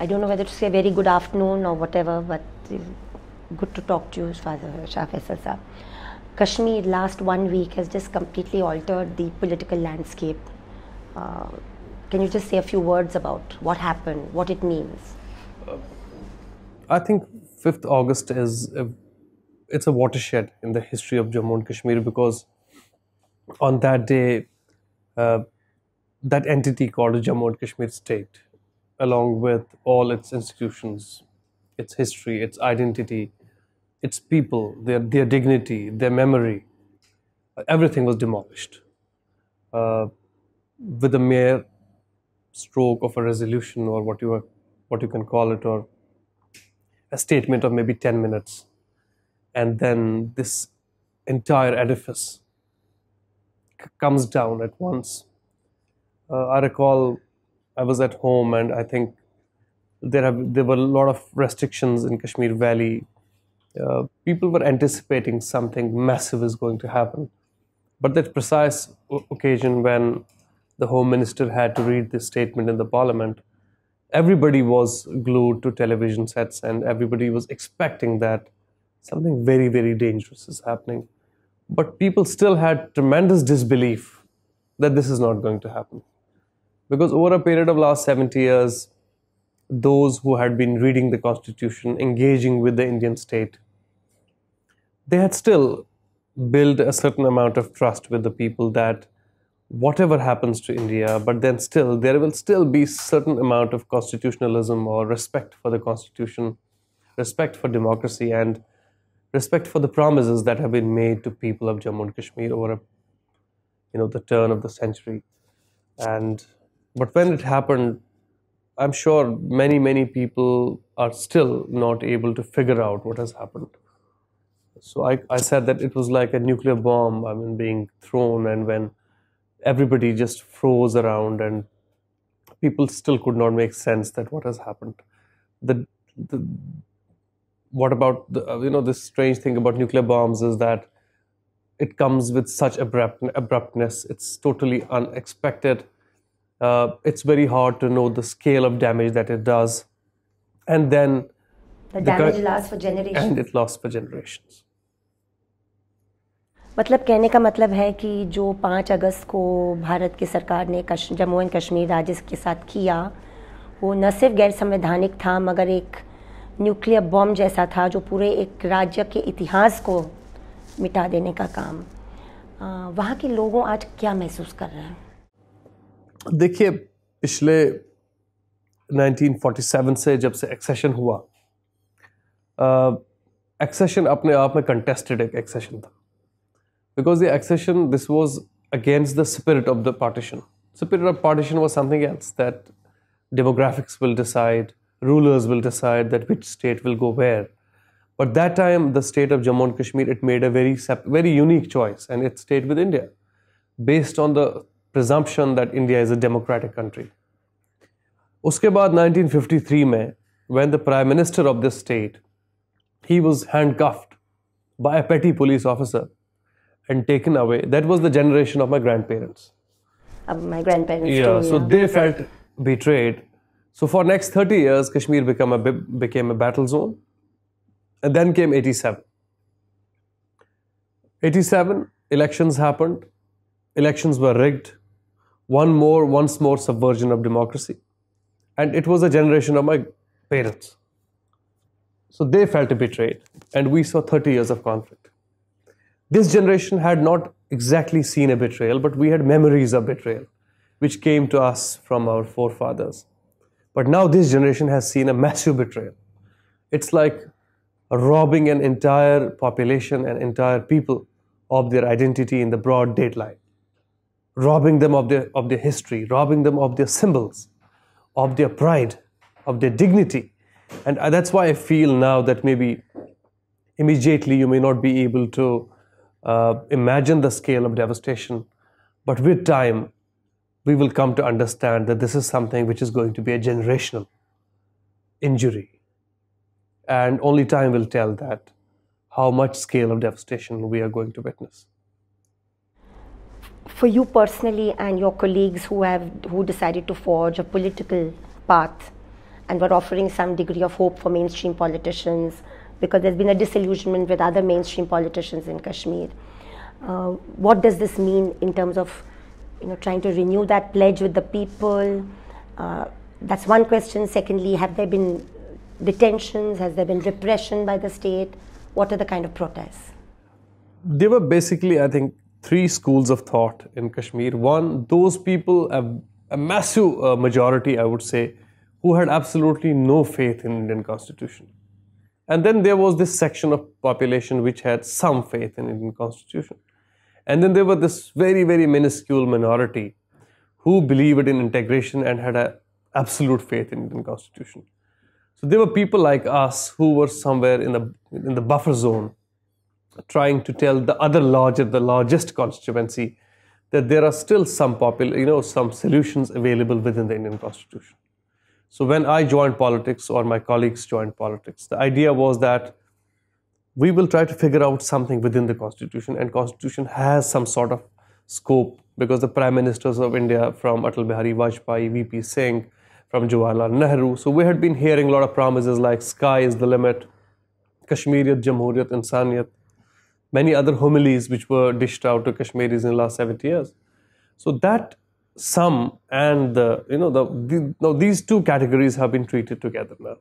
I don't know whether to say very good afternoon or whatever, but good to talk to you, Father Shah Faesal sir. Kashmir last 1 week has just completely altered the political landscape. Can you just say a few words about what happened, what it means? I think 5th August is it's a watershed in the history of Jammu and Kashmir, because on that day, that entity called Jammu and Kashmir State, along with all its institutions, its history, its identity, its people, their dignity, their memory, everything was demolished with a mere stroke of a resolution, or what you can call it, or a statement of maybe 10 minutes. And then this entire edifice comes down at once. I recall I was at home, and I think there were a lot of restrictions in Kashmir Valley. People were anticipating something massive is going to happen. But that precise occasion when the Home Minister had to read this statement in the Parliament, everybody was glued to television sets, and everybody was expecting that something very, very dangerous is happening. But people still had tremendous disbelief that this is not going to happen. Because over a period of last 70 years, those who had been reading the Constitution, engaging with the Indian state, they had still built a certain amount of trust with the people that whatever happens to India, but then still, there will still be certain amount of constitutionalism, or respect for the Constitution, respect for democracy, and respect for the promises that have been made to people of Jammu and Kashmir over the turn of the century. But when it happened, I'm sure many people are still not able to figure out what has happened. So I said that it was like a nuclear bomb being thrown, and when everybody just froze around, and people still could not make sense that what has happened. What about this strange thing about nuclear bombs is that it comes with such abruptness. It's totally unexpected. It's very hard to know the scale of damage that it does, and then the damage lasts for generations. And it lasts for generations. मतलब कहने का मतलब है कि जो 5 अगस्त को भारत की सरकार ने जम्मू एंड कश्मीर राज्य के साथ किया, वो न सिर्फ गैर संवैधानिक था, मगर एक न्यूक्लियर बम जैसा था जो पूरे एक राज्य के इतिहास को मिटा देने का काम. वहाँ के लोगों आज क्या महसूस कर रहे हैं? देखिए, पिछले 1947 से जब से एक्सेशन हुआ, एक्सेशन अपने आप में कंटेस्टेड एक एक्सेशन था. Because the accession, this was against the spirit of the partition. Spirit of partition was something else, that demographics will decide, rulers will decide that which state will go where. But that time, the state of Jammu and Kashmir, it made a very unique choice, and it stayed with India, based on the presumption that India is a democratic country. Uske baad 1953 mein, when the Prime Minister of this state, he was handcuffed by a petty police officer and taken away. That was the generation of my grandparents. My grandparents too. So they felt betrayed. So for next 30 years, Kashmir became a battle zone. And then came 87. 87, elections happened. Elections were rigged. Once more subversion of democracy. And it was a generation of my parents. So they felt betrayed. And we saw 30 years of conflict. This generation had not exactly seen a betrayal, but we had memories of betrayal, which came to us from our forefathers. But now this generation has seen a massive betrayal. It's like robbing an entire population, an entire people, of their identity in the broad daylight, robbing them of their history, robbing them of their symbols, of their pride, of their dignity. And that's why I feel now that maybe immediately you may not be able to imagine the scale of devastation, but with time we will come to understand that this is something which is going to be a generational injury, and only time will tell that how much scale of devastation we are going to witness. For you personally and your colleagues who decided to forge a political path and were offering some degree of hope for mainstream politicians, because there's been a disillusionment with other mainstream politicians in Kashmir. What does this mean in terms of, trying to renew that pledge with the people? That's one question. Secondly, have there been detentions? Has there been repression by the state? What are the kind of protests? There were basically, I think, three schools of thought in Kashmir. One, those people, a massive majority, I would say, who had absolutely no faith in the Indian constitution. And then there was this section of population which had some faith in the Indian constitution. And then there were this very, very minuscule minority who believed in integration and had an absolute faith in the Indian constitution. So there were people like us who were somewhere in the buffer zone, trying to tell the other largest constituency that there are still some some solutions available within the Indian constitution. So when I joined politics, or my colleagues joined politics, the idea was that we will try to figure out something within the constitution, and constitution has some sort of scope, because the prime ministers of India, from Atal Bihari Vajpayee, V.P. Singh, from Jawaharlal Nehru, so we had been hearing a lot of promises like sky is the limit, Kashmiriyat, Jamhuriyat, Insaniyat, many other homilies which were dished out to Kashmiris in the last 70 years. So that sum and these two categories have been treated together now.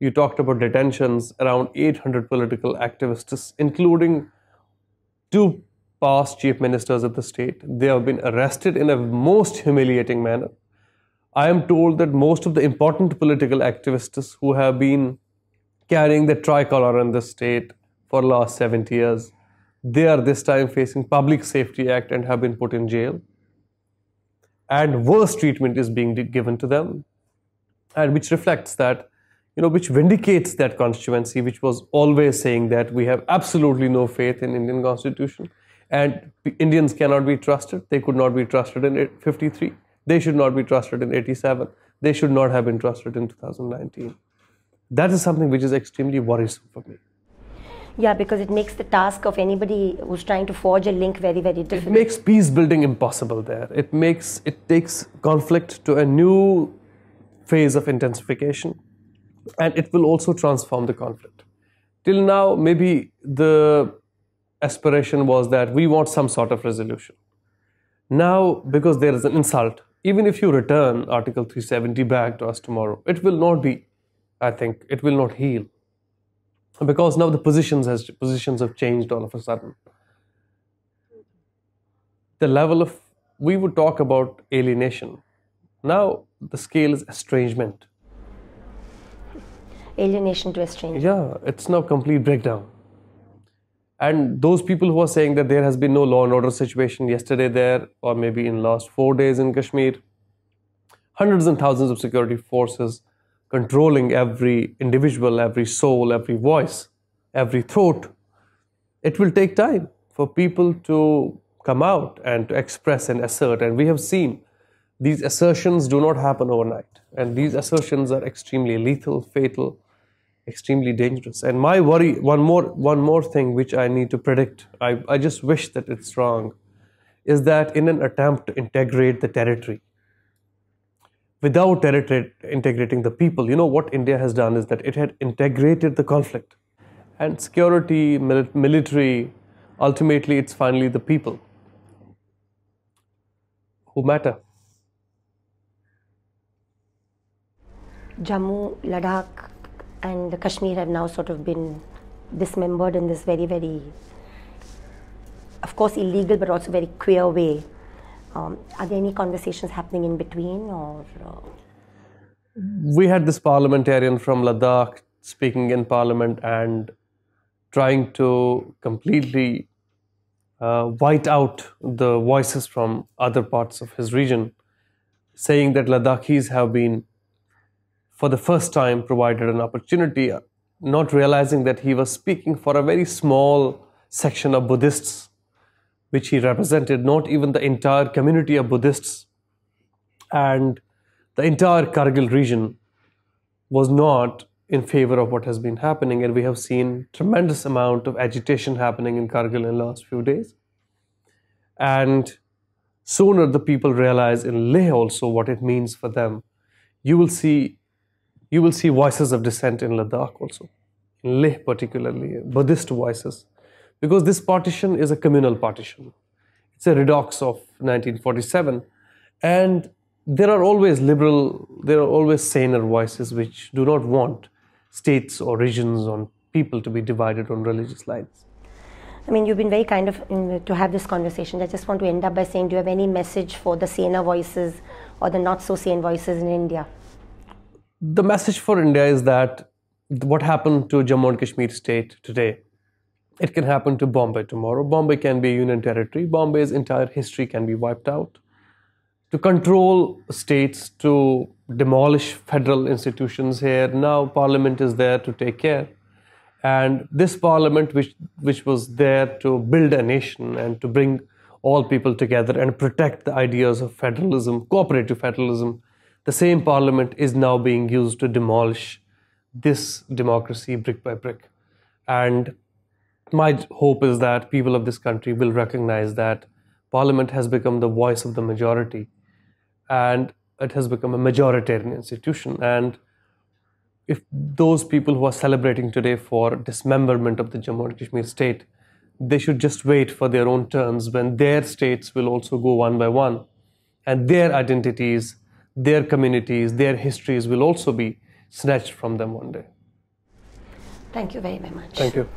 You talked about detentions, around 800 political activists, including two past chief ministers of the state. They have been arrested in a most humiliating manner. I am told that most of the important political activists who have been carrying the tricolor in the state for the last 70 years, they are this time facing Public Safety Act and have been put in jail. And worse treatment is being given to them, and which reflects that, which vindicates that constituency which was always saying that we have absolutely no faith in Indian constitution and Indians cannot be trusted. They could not be trusted in 53. They should not be trusted in 87. They should not have been trusted in 2019. That is something which is extremely worrisome for me. Yeah, because it makes the task of anybody who's trying to forge a link very, very difficult. It makes peace building impossible there. It takes conflict to a new phase of intensification, and it will also transform the conflict. Till now, maybe the aspiration was that we want some sort of resolution. Now, because there is an insult, even if you return Article 370 back to us tomorrow, it will not be, I think, it will not heal. Because now the positions have changed all of a sudden. The level of, we would talk about alienation. Now the scale is estrangement. Alienation to estrangement. Yeah, it's now complete breakdown. And those people who are saying that there has been no law and order situation yesterday there, or maybe in the last 4 days in Kashmir, hundreds and thousands of security forces controlling every individual, every soul, every voice, every throat. It will take time for people to come out and to express and assert. And we have seen these assertions do not happen overnight. And these assertions are extremely lethal, fatal, extremely dangerous. And my worry, one more thing which I need to predict, I just wish that it's wrong, is that in an attempt to integrate the territory, without integrating the people, what India has done is that it had integrated the conflict. And security, military, ultimately it's finally the people who matter. Jammu, Ladakh and Kashmir have now sort of been dismembered in this very, very, of course illegal, but also very queer way. Are there any conversations happening in between, or? We had this parliamentarian from Ladakh speaking in parliament and trying to completely white out the voices from other parts of his region, saying that Ladakhis have been, for the first time, provided an opportunity, not realizing that he was speaking for a very small section of Buddhists, which he represented, not even the entire community of Buddhists. And the entire Kargil region was not in favor of what has been happening, and we have seen tremendous amount of agitation happening in Kargil in the last few days. And sooner the people realize in Leh also what it means for them. You will see You will see voices of dissent in Ladakh also, in Leh particularly, Buddhist voices, because this partition is a communal partition. It's a redox of 1947, and there are always liberal, there are always saner voices which do not want states or regions or people to be divided on religious lines. I mean, you've been very kind to have this conversation. I just want to end up by saying, do you have any message for the saner voices or the not so sane voices in India? The message for India is that what happened to Jammu and Kashmir state today, it can happen to Bombay tomorrow. Bombay can be a union territory. Bombay's entire history can be wiped out. To control states, to demolish federal institutions here, now parliament is there to take care. And this parliament which was there to build a nation and to bring all people together and protect the ideas of federalism, cooperative federalism, the same parliament is now being used to demolish this democracy brick by brick. And my hope is that people of this country will recognize that parliament has become the voice of the majority and it has become a majoritarian institution. And if those people who are celebrating today for dismemberment of the Jammu and Kashmir state, they should just wait for their own turns when their states will also go one by one and their identities, their communities, their histories will also be snatched from them one day. Thank you very much. Thank you.